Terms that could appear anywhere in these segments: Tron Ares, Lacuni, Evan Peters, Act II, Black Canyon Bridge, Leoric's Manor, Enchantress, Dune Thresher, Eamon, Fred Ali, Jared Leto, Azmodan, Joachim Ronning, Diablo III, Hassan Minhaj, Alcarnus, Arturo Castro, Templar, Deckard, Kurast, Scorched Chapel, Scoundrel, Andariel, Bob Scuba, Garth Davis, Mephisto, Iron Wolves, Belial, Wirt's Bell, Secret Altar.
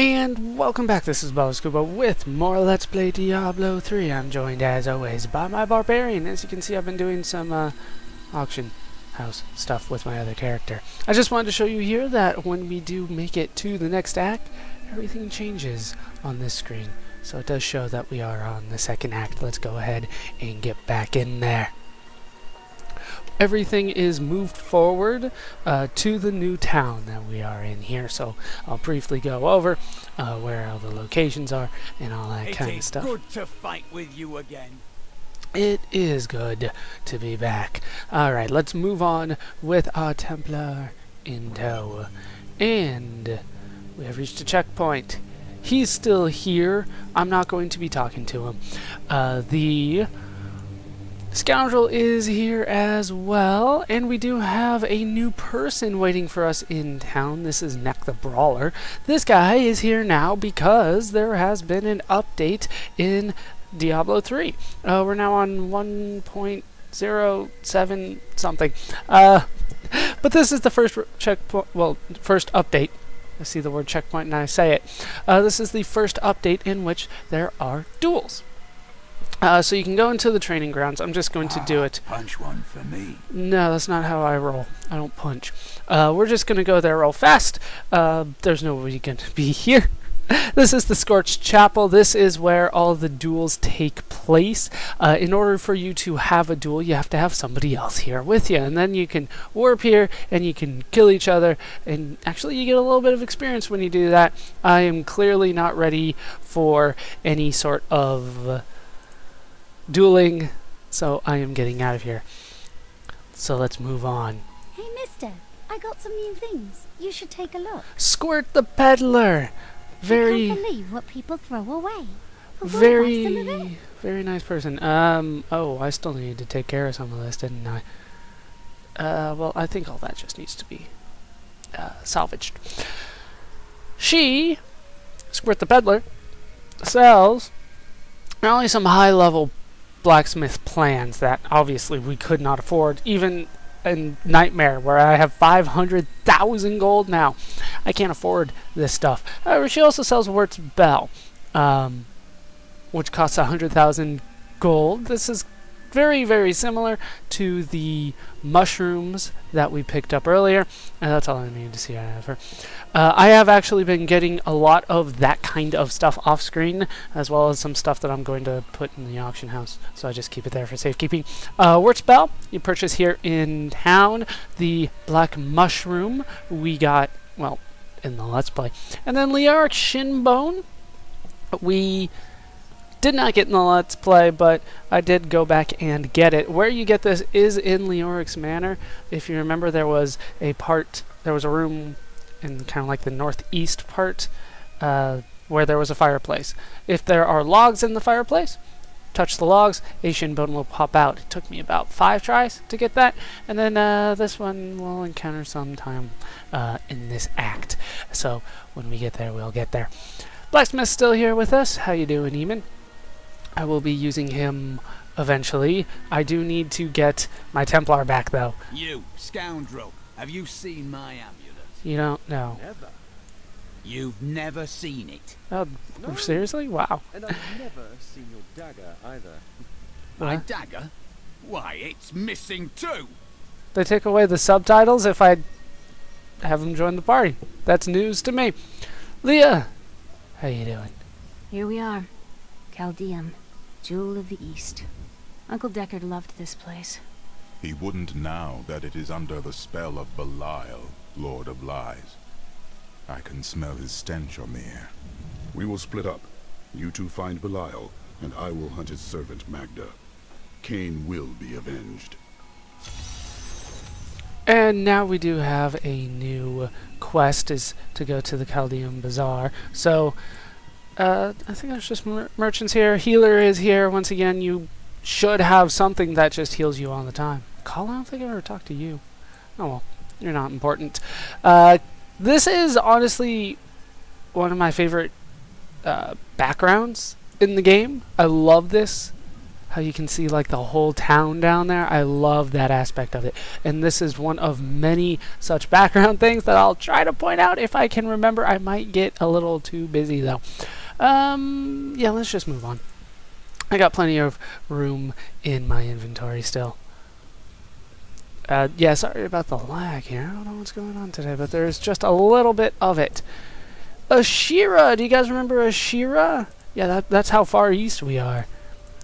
And welcome back, this is Bob Scuba with more Let's Play Diablo 3. I'm joined as always by my Barbarian. As you can see, I've been doing some auction house stuff with my other character. I just wanted to show you here that when we do make it to the next act, everything changes on this screen. So it does show that we are on the second act. Let's go ahead and get back in there. Everything is moved forward to the new town that we are in here, so I'll briefly go over where all the locations are and all that kind of stuff. It is good to fight with you again. It is good to be back. Alright, let's move on with our Templar in tow. And we have reached a checkpoint. He's still here. I'm not going to be talking to him. The Scoundrel is here as well, and we do have a new person waiting for us in town. This is Nek the Brawler. This guy is here now because there has been an update in Diablo 3. We're now on 1.07 something. But this is the first checkpoint, well, first update. I see the word checkpoint and I say it. This is the first update in which there are duels. So you can go into the training grounds. I'm just going to do it. Punch one for me. No, that's not how I roll. I don't punch. We're just going to go there real fast. There's nobody going to be here. This is the Scorched Chapel. This is where all the duels take place. In order for you to have a duel, you have to have somebody else here with you, and then you can warp here and you can kill each other, and actually you get a little bit of experience when you do that. I am clearly not ready for any sort of dueling, so I am getting out of here. So let's move on. Hey mister, I got some new things. You should take a look. Squirt the peddler. I can't believe what people throw away. Very nice person. Oh, I still need to take care of some of this, didn't I? Well, I think all that just needs to be salvaged. She, Squirt the peddler, sells not only some high-level blacksmith plans that obviously we could not afford, even in Nightmare, where I have 500,000 gold now. I can't afford this stuff. However, she also sells Wirt's Bell, which costs 100,000 gold. This is very, very similar to the mushrooms that we picked up earlier. And that's all I needed to see out of her. I have actually been getting a lot of that kind of stuff off screen, as well as some stuff that I'm going to put in the auction house, so I just keep it there for safekeeping. Wirt's Bell, you purchase here in town. The black mushroom we got, well, in the Let's Play. And then Liarch Shinbone, we did not get in the Let's Play, but I did go back and get it. Where you get this is in Leoric's Manor. If you remember, there was a part, there was a room in kind of like the northeast part where there was a fireplace. If there are logs in the fireplace, touch the logs, a shin bone will pop out. It took me about 5 tries to get that, and then this one we'll encounter sometime in this act. So when we get there, we'll get there. Blacksmith's still here with us. How you doing, Eamon? I will be using him eventually. I do need to get my Templar back, though. You, scoundrel, have you seen my amulet? You don't know. Never. You've never seen it. Oh, no. Seriously? Wow. And I've never seen your dagger, either. My dagger? Why, it's missing too! They take away the subtitles if I have them join the party. That's news to me. Leah, how you doing? Here we are. Caldeum, Jewel of the East. Uncle Deckard loved this place. He wouldn't now that it is under the spell of Belial, Lord of Lies. I can smell his stench on the air. We will split up. You two find Belial, and I will hunt his servant Magda. Cain will be avenged. And now we do have a new quest, is to go to the Caldeum Bazaar. So I think there's just merchants here. Healer is here. Once again, you should have something that just heals you all the time. Call, I don't think I've ever talked to you. Oh well, you're not important. This is honestly one of my favorite backgrounds in the game. I love this. how you can see like the whole town down there. I love that aspect of it. And this is one of many such background things that I'll try to point out if I can remember. I might get a little too busy though. Yeah, let's just move on. I got plenty of room in my inventory still. Yeah, sorry about the lag here. I don't know what's going on today, but there's just a little bit of it. Asheara! Do you guys remember Asheara? Yeah, that's how far east we are.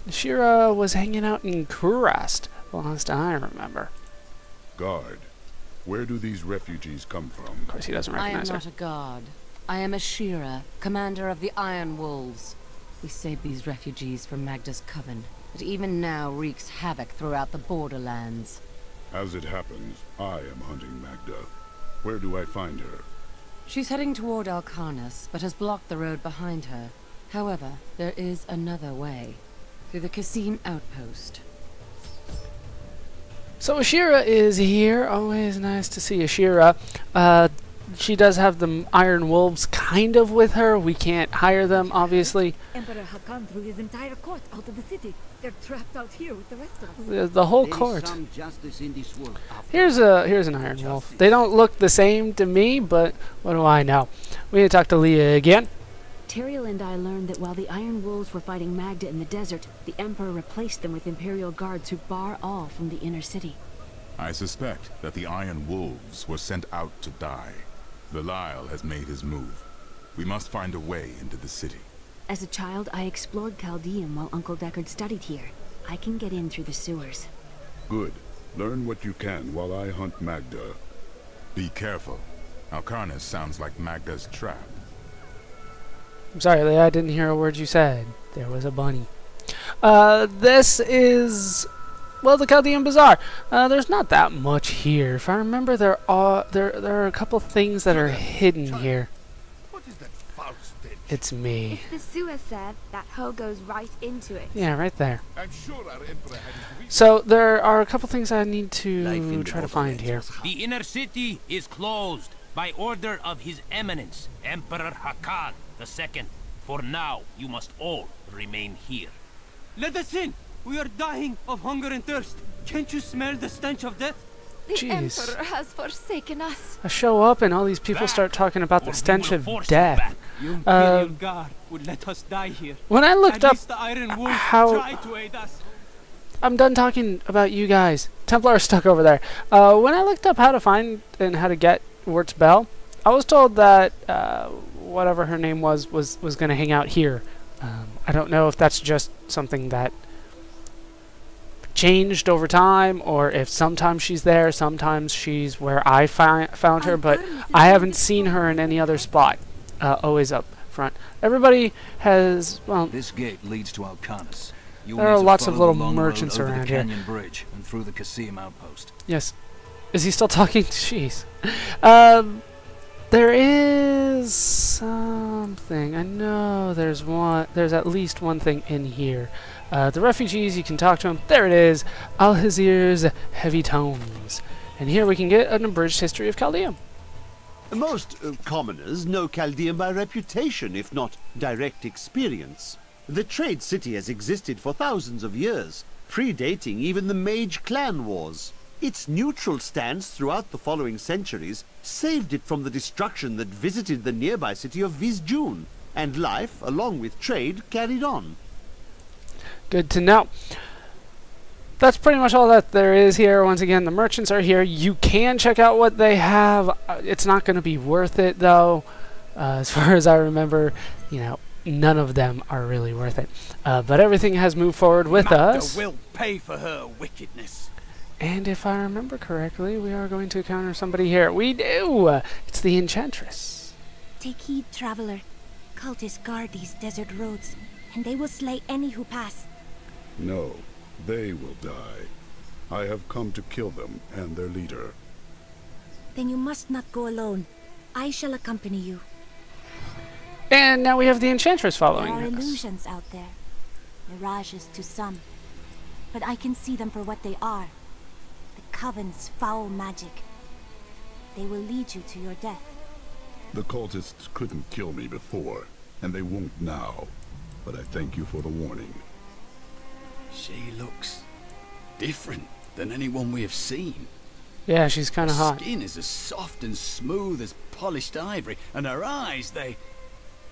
Asheara was hanging out in Kurast, last I remember. Guard, where do these refugees come from? Of course he doesn't recognize her. I am not a guard. I am Asheara, commander of the Iron Wolves. We saved these refugees from Magda's coven, but even now wreaks havoc throughout the borderlands. As it happens, I am hunting Magda. Where do I find her? She's heading toward Alcarnus, but has blocked the road behind her. However, there is another way. Through the Cassim outpost. So Asheara is here. Always nice to see Asheara. She does have the Iron Wolves kind of with her. We can't hire them, obviously. Emperor Hakan threw his entire court out of the city. They're trapped out here with the rest of us. The whole court. Here's an Iron Wolf. They don't look the same to me, but what do I know? We need to talk to Leah again. Duriel and I learned that while the Iron Wolves were fighting Magda in the desert, the Emperor replaced them with Imperial guards who bar all from the inner city. I suspect that the Iron Wolves were sent out to die. Belial has made his move. We must find a way into the city. As a child, I explored Caldeum while Uncle Deckard studied here. I can get in through the sewers. Good. Learn what you can while I hunt Magda. Be careful. Alcarnus sounds like Magda's trap. I'm sorry, Leah, I didn't hear a word you said. There was a bunny. This is... well, the Caldeum Bazaar. There's not that much here. If I remember, there are a couple things that are hidden here. What is that false ditch? It's me. It's the sewer, sir. That hole goes right into it. Yeah, right there. I'm sure our emperor had... So there are a couple things I need to try to find here. The inner city is closed by order of His Eminence, Emperor Hakan II. For now, you must all remain here. Let us in. We are dying of hunger and thirst. Can't you smell the stench of death? Jeez. The Emperor has forsaken us. I show up and all these people start talking about the stench of death. God would let us die here. When I looked up how... I'm done talking about you guys. Templar is stuck over there. When I looked up how to find and how to get Wirt's Bell, I was told that whatever her name was going to hang out here. I don't know if that's just something that changed over time, or if sometimes she's there, sometimes she's where I found her, but I haven't seen her in any other spot. Always up front. Everybody has, well, this gate leads to Alcarnus. There are lots of little merchants around here. Bridge and through the Cassim outpost. Yes. Is he still talking? Jeez. There is something. I know there's one. There's at least one thing in here. The refugees, you can talk to them. There it is, Al-Hazir's Heavy Tomes. And here we can get an abridged history of Caldeum. Most commoners know Caldeum by reputation, if not direct experience. The trade city has existed for thousands of years, predating even the Mage Clan Wars. Its neutral stance throughout the following centuries saved it from the destruction that visited the nearby city of Vizjun, and life, along with trade, carried on. Good to know. That's pretty much all that there is here. Once again, the merchants are here. You can check out what they have. It's not going to be worth it, though. As far as I remember, you know, none of them are really worth it. But everything has moved forward with us. Magda will pay for her wickedness. And if I remember correctly, we are going to encounter somebody here. We do! It's the Enchantress. Take heed, traveler. Cultists guard these desert roads, and they will slay any who pass. No, they will die. I have come to kill them and their leader. Then you must not go alone. I shall accompany you. And now we have the Enchantress following us. There are illusions out there, mirages to some. But I can see them for what they are. The Coven's foul magic. They will lead you to your death. The cultists couldn't kill me before, and they won't now. But I thank you for the warning. She looks different than anyone we have seen. Yeah, she's kind of hot. Her skin is as soft and smooth as polished ivory, and her eyes, they...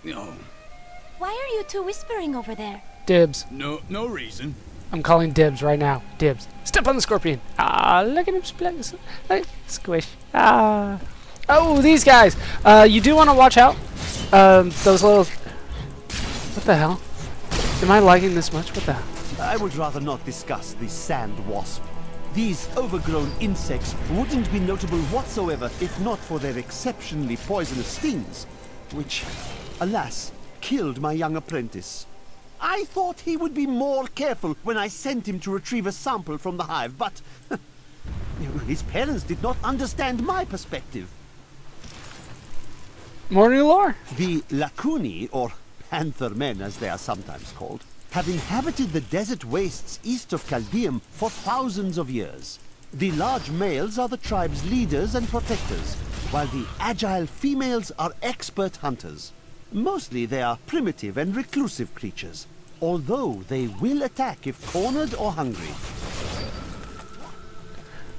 Oh. Why are you two whispering over there? Dibs. No reason. I'm calling dibs right now. Dibs. Step on the scorpion. Ah, look at him splash. Look, squish. Ah. Oh, these guys. You do want to watch out. Those little... What the hell? Am I lagging this much? What the hell? I would rather not discuss the sand wasp. These overgrown insects wouldn't be notable whatsoever if not for their exceptionally poisonous stings, which, alas, killed my young apprentice. I thought he would be more careful when I sent him to retrieve a sample from the hive, but his parents did not understand my perspective. More new lore. The Lacuni, or panther men as they are sometimes called, have inhabited the desert wastes east of Caldeum for thousands of years. The large males are the tribe's leaders and protectors, while the agile females are expert hunters. Mostly they are primitive and reclusive creatures, although they will attack if cornered or hungry.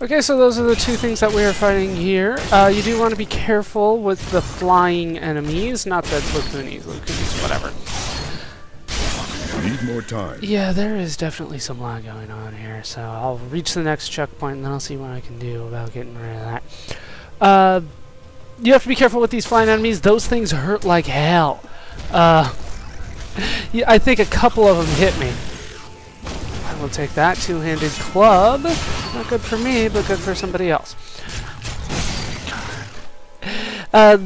Okay, so those are the two things that we are fighting here. You do want to be careful with the flying enemies, not the Lacunis, whatever. Need more time. Yeah, there is definitely some lag going on here, so I'll reach the next checkpoint and then I'll see what I can do about getting rid of that. You have to be careful with these flying enemies. Those things hurt like hell. Yeah, I think a couple of them hit me. I will take that two-handed club. Not good for me, but good for somebody else.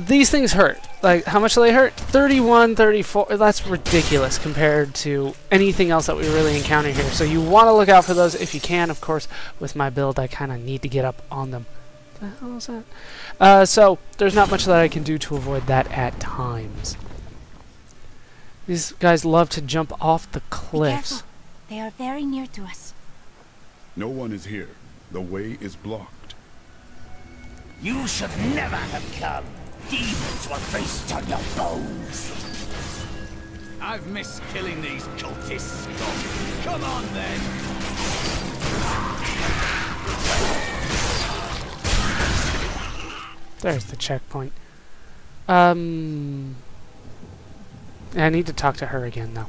These things hurt. Like, how much do they hurt? 31, 34. That's ridiculous compared to anything else that we really encounter here. So you want to look out for those if you can. Of course, with my build, I kind of need to get up on them. What the hell is that? So there's not much that I can do to avoid that at times. These guys love to jump off the cliffs. They are very near to us. No one is here. The way is blocked. You should never have come. Demons were placed on your bones. I've missed killing these cultists. Come on, then. There's the checkpoint. I need to talk to her again, though.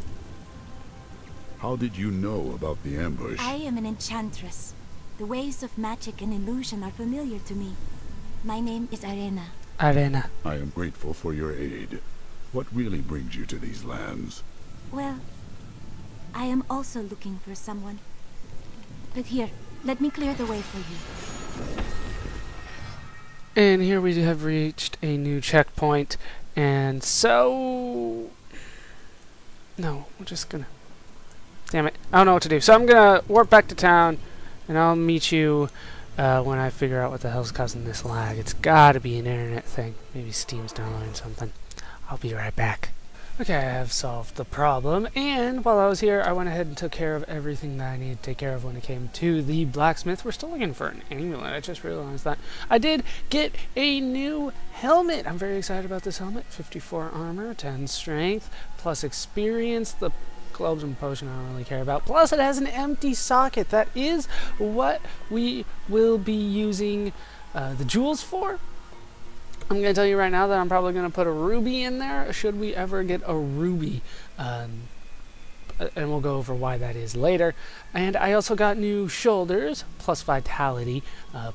How did you know about the ambush? I am an enchantress. The ways of magic and illusion are familiar to me. My name is Arena. Arena. I am grateful for your aid. What really brings you to these lands? Well, I am also looking for someone. But here, let me clear the way for you. And here we have reached a new checkpoint. And so... No, we're just gonna... Damn it, I don't know what to do. So I'm gonna warp back to town, and I'll meet you when I figure out what the hell's causing this lag. It's gotta be an internet thing. Maybe Steam's downloading something. I'll be right back. Okay, I have solved the problem, and while I was here, I went ahead and took care of everything that I needed to take care of when it came to the blacksmith. We're still looking for an amulet. I just realized that. I did get a new helmet. I'm very excited about this helmet. 54 armor, 10 strength, plus experience. The globes and potion I don't really care about. Plus it has an empty socket. That is what we will be using the jewels for. I'm going to tell you right now that I'm probably going to put a ruby in there should we ever get a ruby. And we'll go over why that is later. And I also got new shoulders, plus vitality,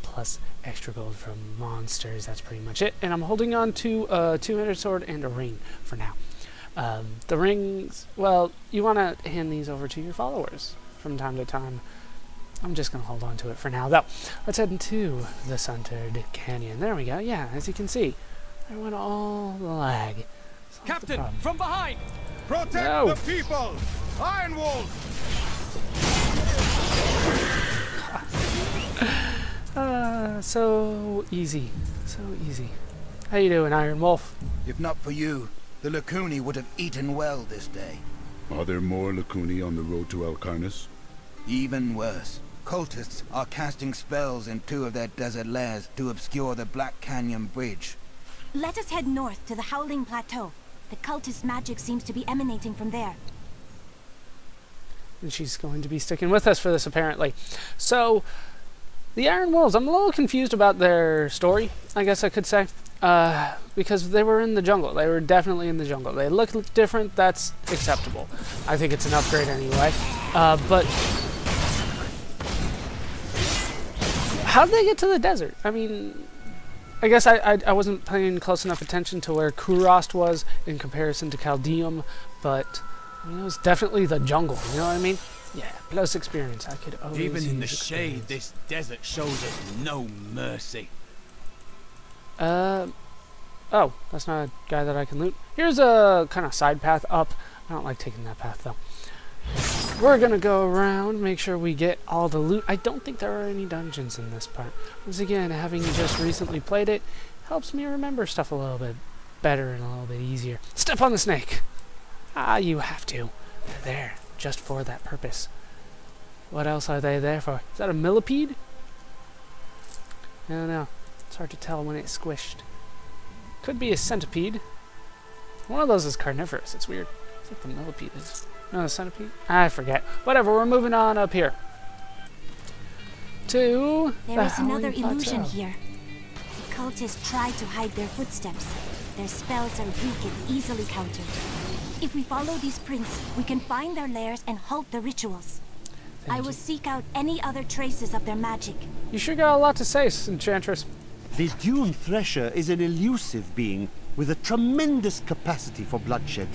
plus extra gold from monsters. That's pretty much it. And I'm holding on to a 200 sword and a ring for now. The rings, well, you want to hand these over to your followers from time to time. I'm just going to hold on to it for now, though. Let's head into the Sundered Canyon. There we go. Yeah, as you can see, I went all the lag. Captain, from behind! Protect the people! Iron Wolves! So easy. So easy. How you doing, Iron Wolf? If not for you, the Lacuni would have eaten well this day. Are there more Lacuni on the road to Alcarnus? Even worse. Cultists are casting spells in two of their desert lairs to obscure the Black Canyon Bridge. Let us head north to the Howling Plateau. The cultist magic seems to be emanating from there. and she's going to be sticking with us for this, apparently. So, the Iron Wolves, I'm a little confused about their story, I guess I could say, because they were in the jungle. They were definitely in the jungle. They look different, that's acceptable. I think it's an upgrade anyway, but... how did they get to the desert? I mean, I guess I wasn't paying close enough attention to where Kurast was in comparison to Caldeum, but I mean, it was definitely the jungle, you know what I mean? Yeah, plus experience. I could always even in the shade, this desert shows us no mercy. Oh, that's not a guy that I can loot. Here's a kind of side path up. I don't like taking that path, though. We're gonna go around, make sure we get all the loot. I don't think there are any dungeons in this part. Once again, having just recently played it helps me remember stuff a little bit better and a little bit easier. Step on the snake! Ah, you have to. They're there, just for that purpose. What else are they there for? Is that a millipede? I don't know. It's hard to tell when it's squished. Could be a centipede. One of those is carnivorous, it's weird. It's like the millipede is. No, the centipede? I forget. Whatever, we're moving on up here. To... there is another illusion here. The cultists try to hide their footsteps. Their spells are weak and easily countered. If we follow these prints, we can find their lairs and halt the rituals. I will seek out any other traces of their magic. You sure got a lot to say, Enchantress. The Dune Thresher is an elusive being with a tremendous capacity for bloodshed.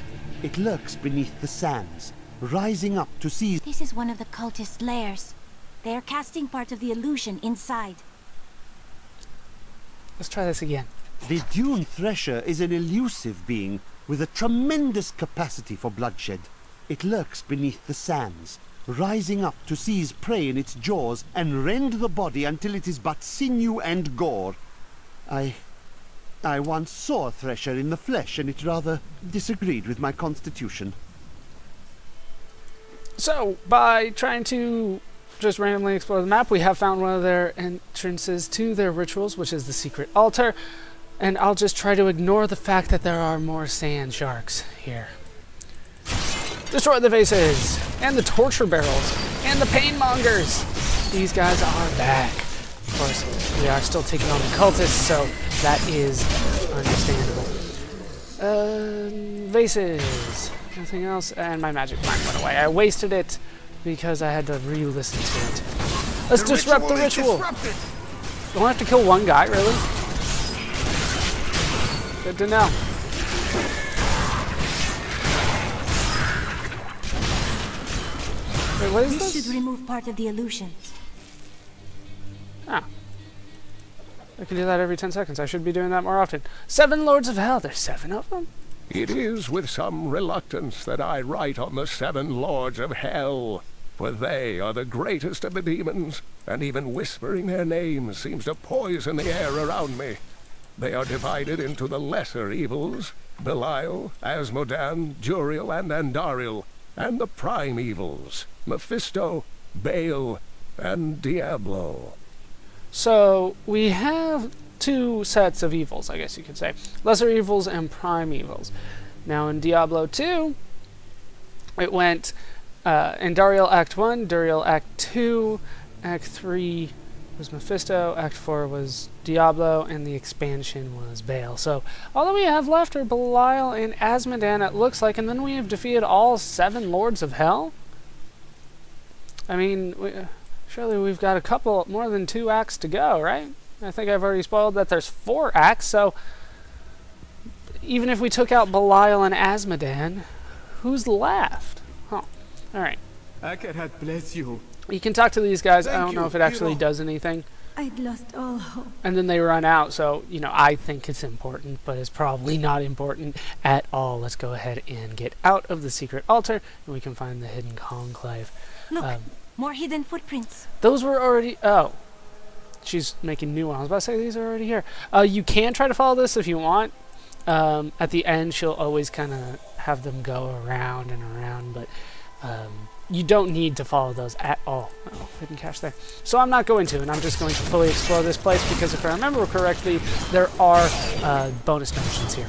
It lurks beneath the sands, rising up to seize... this is one of the cultist's lairs. They are casting part of the illusion inside. Let's try this again. The Dune Thresher is an elusive being with a tremendous capacity for bloodshed. It lurks beneath the sands, rising up to seize prey in its jaws and rend the body until it is but sinew and gore. I once saw a thresher in the flesh, and it rather disagreed with my constitution. So, by trying to just randomly explore the map, we have found one of their entrances to their rituals, which is the Secret Altar, and I'll just try to ignore the fact that there are more sand sharks here. Destroy the vases, and the torture barrels, and the pain mongers! These guys are back. Of course, we are still taking on the cultists, so that is understandable. Vases. Nothing else. And my magic mind went away. I wasted it because I had to re-listen to it. Let's disrupt the ritual! Don't have to kill one guy, really? Good to know. Wait, what is this? We should remove part of the illusion. Ah. I can do that every 10 seconds. I should be doing that more often. Seven Lords of Hell. There's 7 of them? It is with some reluctance that I write on the 7 Lords of Hell, for they are the greatest of the demons, and even whispering their names seems to poison the air around me. They are divided into the lesser evils, Belial, Azmodan, Duriel, and Andariel, and the prime evils, Mephisto, Baal, and Diablo. So, we have 2 sets of evils, I guess you could say. Lesser evils and prime evils. Now, in Diablo II, it went Andariel Act 1, Duriel Act 2, Act 3 was Mephisto, Act 4 was Diablo, and the expansion was Baal. So, all that we have left are Belial and Azmodan, it looks like, and then we have defeated all 7 Lords of Hell? I mean... surely we've got a couple, more than 2 acts to go, right? I think I've already spoiled that there's 4 acts, so... even if we took out Belial and Azmodan, who's left? Huh. Alright. Bless you. You can talk to these guys. Thank I don't know if it actually does anything. I'd lost all hope. And then they run out, so, you know, I think it's important, but it's probably not important at all. Let's go ahead and get out of the Secret Altar, and we can find the Hidden Conclave. Look. More hidden footprints. Those were already... oh. She's making new ones. I was about to say, these are already here. You can try to follow this if you want. At the end, she'll always kind of have them go around and around, but you don't need to follow those at all. Oh, hidden cache there. So I'm not going to, and I'm just going to fully explore this place because if I remember correctly, there are bonus dungeons here.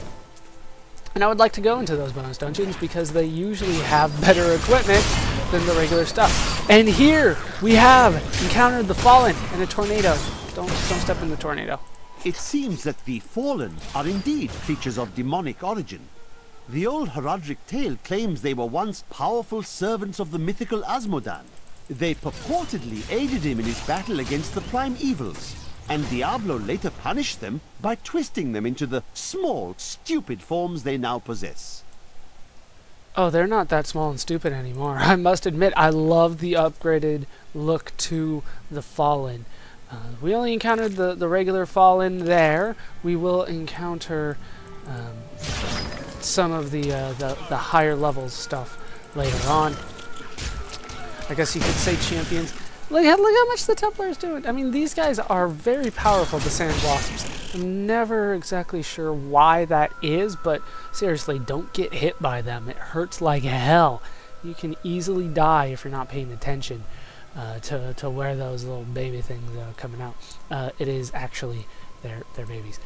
And I would like to go into those bonus dungeons because they usually have better equipment than the regular stuff. And here we have encountered the Fallen and a tornado. Don't step in the tornado. It seems that the Fallen are indeed creatures of demonic origin. The old Herodric tale claims they were once powerful servants of the mythical Azmodan. They purportedly aided him in his battle against the prime evils, and Diablo later punished them by twisting them into the small, stupid forms they now possess. Oh, they're not that small and stupid anymore. I must admit, I love the upgraded look to the Fallen. We only encountered the regular Fallen there. We will encounter some of the higher level stuff later on. I guess you could say champions. Look how much the Templar is doing. I mean, these guys are very powerful, the Sand Blossoms. I'm never exactly sure why that is, but seriously, don't get hit by them. It hurts like hell. You can easily die if you're not paying attention to where those little baby things are coming out. It is actually their babies.